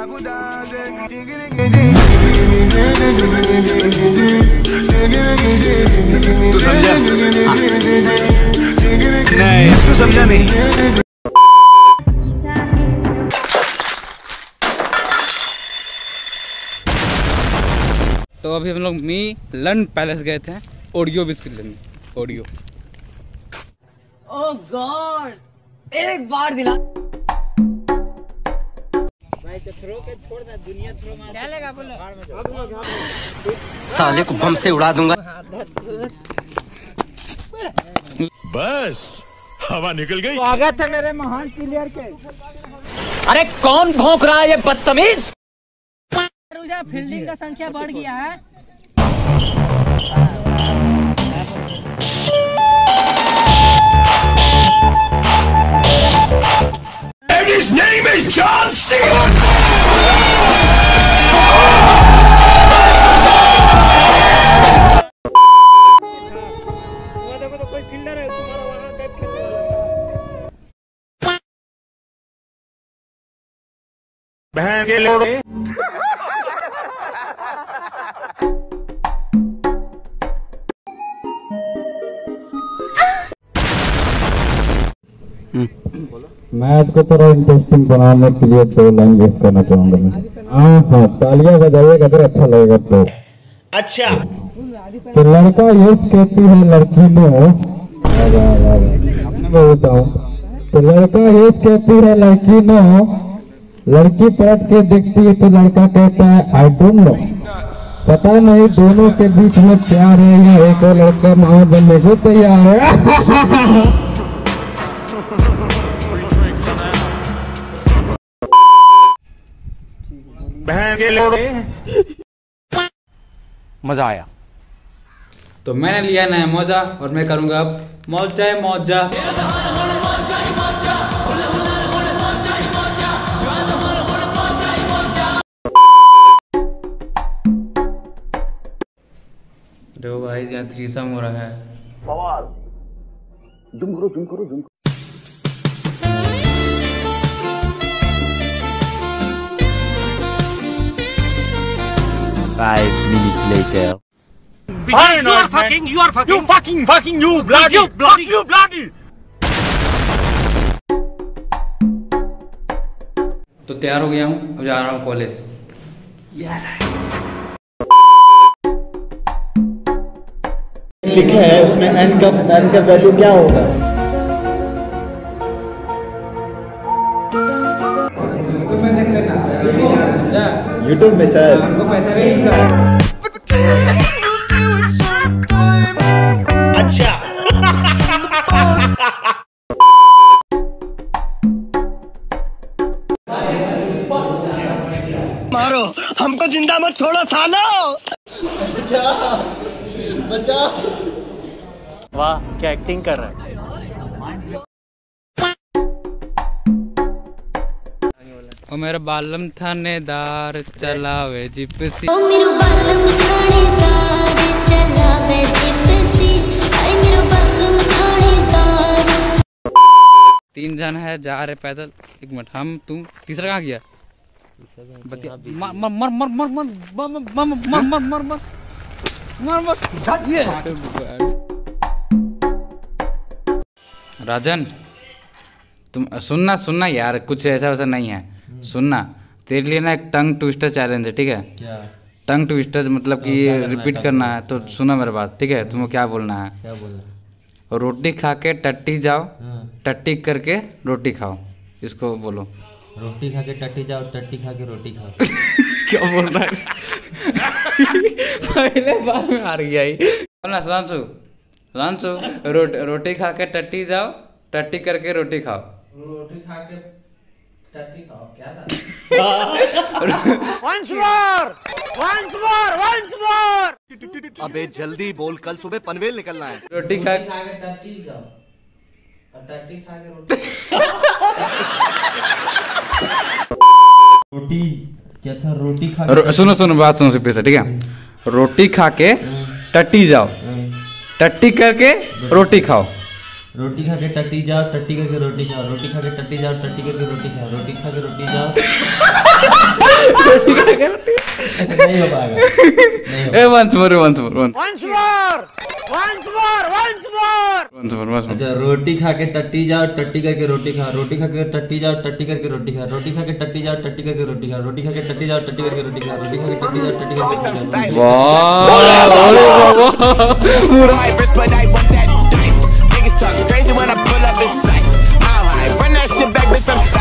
नहीं तू समझा नहीं। तो अभी हम लोग मी लन पैलेस गए थे ओडियो बिस्किट लेने। ओडियो ओह गॉड एक बार दिला भाई तो थ्रो के छोड़ ना दुनिया थ्रो मार डालेगा बोलो साले को बम से उड़ा दूंगा। बस हवा निकल गई। स्वागत है मेरे महान प्लेयर के। अरे कौन भौंक रहा है ये बदतमीज। फील्डिंग का संख्या बढ़ गया है। And his name is John Cena. कोई फील्डर है तुम्हारा वहाँ का फील्डर वाला बहन के लोग। मैच को थोड़ा इंटरेस्टिंग बनाने के लिए दो लाइन यूज करना चाहूंगा मैं। हाँ हाँ तालियां बजाइएगा अगर अच्छा लगेगा तो। अच्छा तो लड़का यूज कहती है लड़की में बोलता हूँ तो लड़का यूज कहती है लड़की में लड़की पलट के देखती है तो लड़का कहता है आई डोंट नो पता नहीं दोनों के बीच में प्यार है या एक और लड़का माहौल बनने को तैयार है। मजा आया तो मैंने लिया नया मौजा और मैं करूंगा अब मौजा मौजा। देखो भाई यहाँ थ्रीसम हो रहा है। जुम करो जुम करो जुम करो। Five minutes later. You bloody. तो तैयार हो गया हूँ अब जा रहा हूँ कॉलेज। लिखा है उसमें n का वैल्यू क्या होगा। यूट्यूब में सर अच्छा। मारो हमको जिंदा मत छोड़ो सालो। बचा बचा। वाह क्या एक्टिंग कर रहा है। और मेरा बालम थानेदार चलावे जिप्सी। तीन जन है जा रहे पैदल। एक मिनट हम तुम तीसरा कहाँ गया मर मर मर मर मर मर मर मर। राजन तुम सुनना सुनना यार कुछ ऐसा वैसा नहीं है सुनना। तेरे लिए ना एक टंग ट्विस्टर चैलेंज है ठीक है। क्या टंग ट्विस्टर मतलब कि रिपीट करना है तो सुनो मेरे बात ठीक है। तुमको क्या बोलना है क्या बोलना। रोटी खा के टट्टी जाओ टट्टी करके रोटी खाओ इसको बोलो। रोटी खा के टट्टी जाओ टट्टी खा के रोटी खाओ। क्या बोल रहा है पहले बार में हार गया बोलना। सुधांशु रोटी खा के टट्टी जाओ टट्टी करके रोटी खाओ। रोटी खा के टट्टी खाओ क्या था। once more अबे जल्दी बोल कल सुबह पनवेल निकलना है। रोटी खा के टट्टी जाओ और टट्टी खा के रोटी। रोटी क्या था रोटी खा के सुनो बात सुनो फिर से ठीक है। रोटी खा के टट्टी जाओ टट्टी करके रोटी खाओ। रोटी खा के टट्टी जाओ टट्टी करके रोटी खाओ। रोटी खा के टट्टी जाओ टट्टी करके रोटी खाओ। रोटी खा के रोटी जाओ। नहीं हो पाएगा। once more। अच्छा रोटी खा के टट्टी जाओ, टट्टी करके रोटी खा, रोटी खा के टट्टी जाओ, टट्टी करके रोटी खा, रोटी खा के टट्टी जाओ, टट्टी करके रोटी खा, रोटी खा के टट्टी जाओ, टट्टी करके रोटी खा, रोटी खा के टट्टी जाओ, टट्टी करके। वाह,